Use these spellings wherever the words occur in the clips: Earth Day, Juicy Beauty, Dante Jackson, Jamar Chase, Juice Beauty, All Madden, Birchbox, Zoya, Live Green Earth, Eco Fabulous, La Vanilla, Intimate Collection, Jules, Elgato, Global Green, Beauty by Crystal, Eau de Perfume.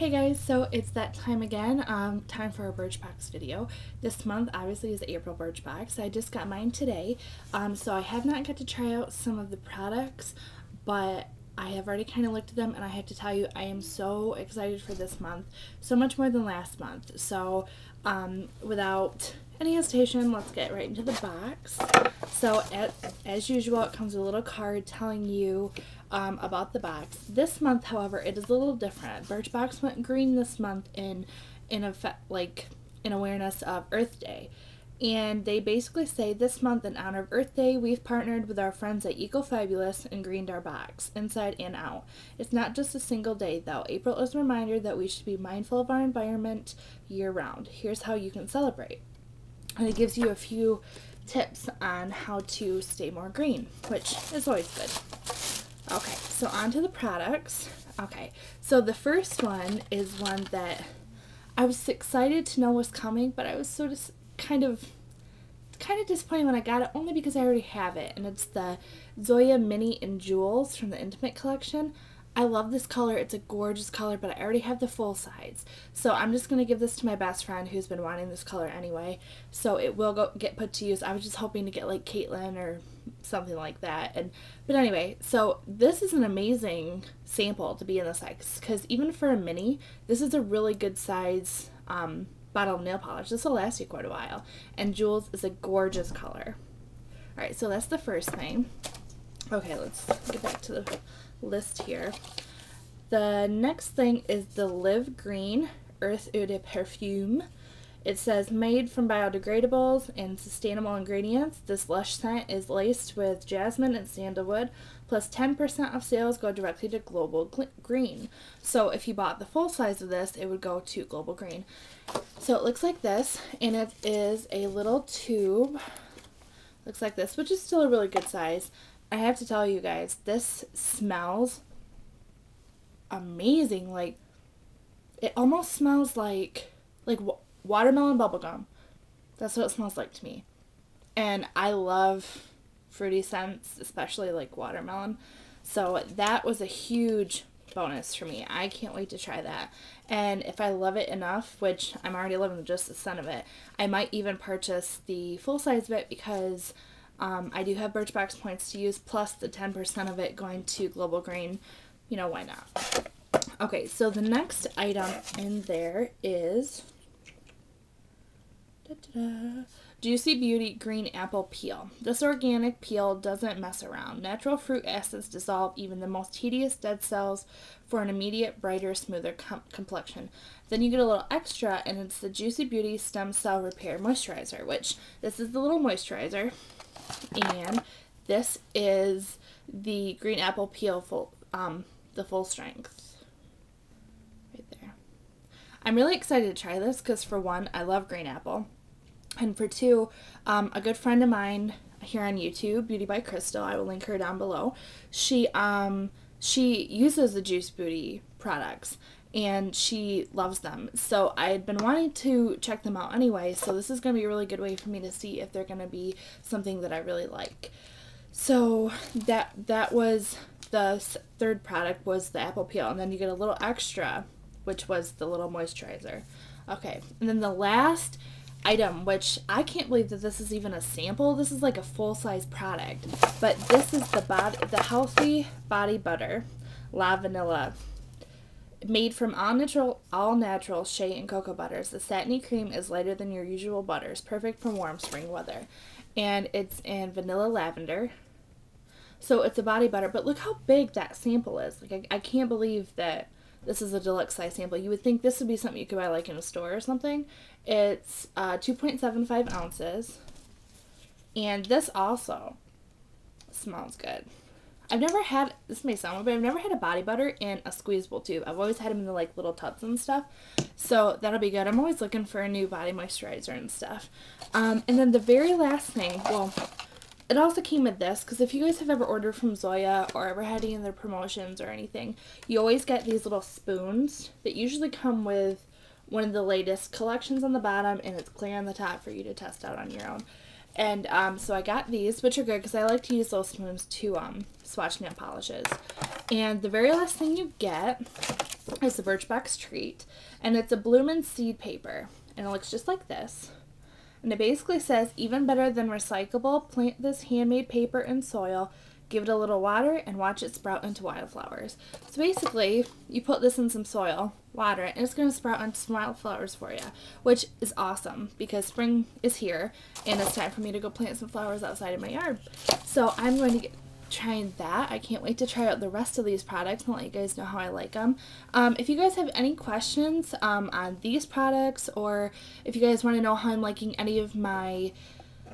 Hey guys, so it's that time again, time for a Birchbox video. This month obviously is April Birchbox. I just got mine today, so I have not got to try out some of the products, but I have already kind of looked at them and I have to tell you I am so excited for this month, so much more than last month. So without any hesitation, let's get right into the box. So as usual, it comes with a little card telling you about the box. This month, however, it is a little different. Birchbox went green this month in awareness of Earth Day. And they basically say this month, in honor of Earth Day, we've partnered with our friends at Eco Fabulous and greened our box, inside and out. It's not just a single day, though. April is a reminder that we should be mindful of our environment year-round. Here's how you can celebrate. And it gives you a few tips on how to stay more green, which is always good. Okay, so on to the products. Okay, so the first one is one that I was excited to know was coming, but I was so just kind of disappointed when I got it, only because I already have it, and it's the Zoya Mini and Jules from the Intimate Collection. I love this color. It's a gorgeous color, but I already have the full size, so I'm just going to give this to my best friend who's been wanting this color anyway, so it will get put to use. I was just hoping to get like Caitlin or something like that, but anyway, so this is an amazing sample to be in the size, because even for a mini, this is a really good size bottle of nail polish. This will last you quite a while, and Jules is a gorgeous color. Alright, so that's the first thing. Okay, let's get back to the list here. The next thing is the Live Green Earth Eau de Perfume. It says made from biodegradables and sustainable ingredients. This lush scent is laced with jasmine and sandalwood, plus 10% of sales go directly to Global Green. So if you bought the full size of this, it would go to Global Green. So it looks like this, and it is a little tube. Looks like this, which is still a really good size. I have to tell you guys, this smells amazing. Like, it almost smells like watermelon bubblegum. That's what it smells like to me. And I love fruity scents, especially like watermelon. So that was a huge bonus for me. I can't wait to try that. And if I love it enough, which I'm already loving just the scent of it, I might even purchase the full size of it, because I do have Birchbox points to use, plus the 10% of it going to Global Green. You know, why not? Okay, so the next item in there is Juicy Beauty Green Apple Peel. This organic peel doesn't mess around. Natural fruit acids dissolve even the most tedious dead cells for an immediate, brighter, smoother complexion. Then you get a little extra, and it's the Juicy Beauty Stem Cell Repair Moisturizer, which this is the little moisturizer. And this is the green apple peel full, the full strength, right there. I'm really excited to try this because, for one, I love green apple, and for two, a good friend of mine here on YouTube, Beauty by Crystal, I will link her down below. She uses the Juice Beauty products, and she loves them, so I had been wanting to check them out anyway, so this is going to be a really good way for me to see if they're going to be something that I really like. So that was the third product, was the apple peel, and then you get a little extra, which was the little moisturizer. Okay, and then the last item, which I can't believe that this is even a sample. This is like a full-size product, but this is the Healthy Body Butter La Vanilla. Made from all natural shea and cocoa butters, the satiny cream is lighter than your usual butters, perfect for warm spring weather. And it's in vanilla lavender. So it's a body butter, but look how big that sample is. Like, I can't believe that this is a deluxe size sample. You would think this would be something you could buy like in a store or something. It's 2.75 ounces. And this also smells good. I've never had, this may sound weird, but I've never had a body butter in a squeezable tube. I've always had them in the, like, little tubs and stuff, so that'll be good. I'm always looking for a new body moisturizer and stuff. And then the very last thing, well, it also came with this, because if you guys have ever ordered from Zoya or ever had any of their promotions or anything, you always get these little spoons that usually come with one of the latest collections on the bottom, and it's clear on the top for you to test out on your own. And so I got these, which are good because I like to use those spoons to swatch nail polishes. And the very last thing you get is the Birchbox Treat, and it's a bloomin' seed paper, and it looks just like this. And it basically says, even better than recyclable, plant this handmade paper in soil, give it a little water, and watch it sprout into wildflowers. So basically, you put this in some soil, water it, and it's going to sprout into some wildflowers for you, which is awesome because spring is here, and it's time for me to go plant some flowers outside in my yard. So I'm going to get trying that. I can't wait to try out the rest of these products and let you guys know how I like them. If you guys have any questions on these products, or if you guys want to know how I'm liking any of my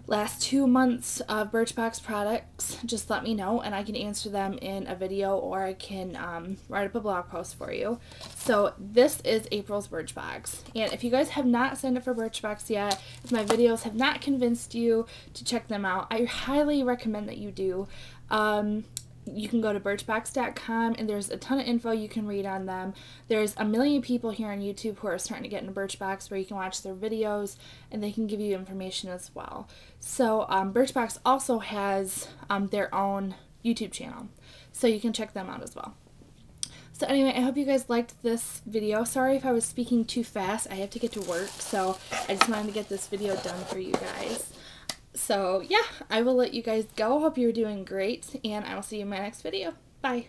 last 2 months of Birchbox products, just let me know and I can answer them in a video, or I can write up a blog post for you. So this is April's Birchbox, and if you guys have not signed up for Birchbox yet, if my videos have not convinced you to check them out, I highly recommend that you do. You can go to birchbox.com and there's a ton of info you can read on them. There's a million people here on YouTube who are starting to get into Birchbox, where you can watch their videos and they can give you information as well. So Birchbox also has their own YouTube channel, so you can check them out as well. So anyway, I hope you guys liked this video. Sorry if I was speaking too fast. I have to get to work, so I just wanted to get this video done for you guys. So yeah, I will let you guys go. Hope you're doing great, and I will see you in my next video. Bye.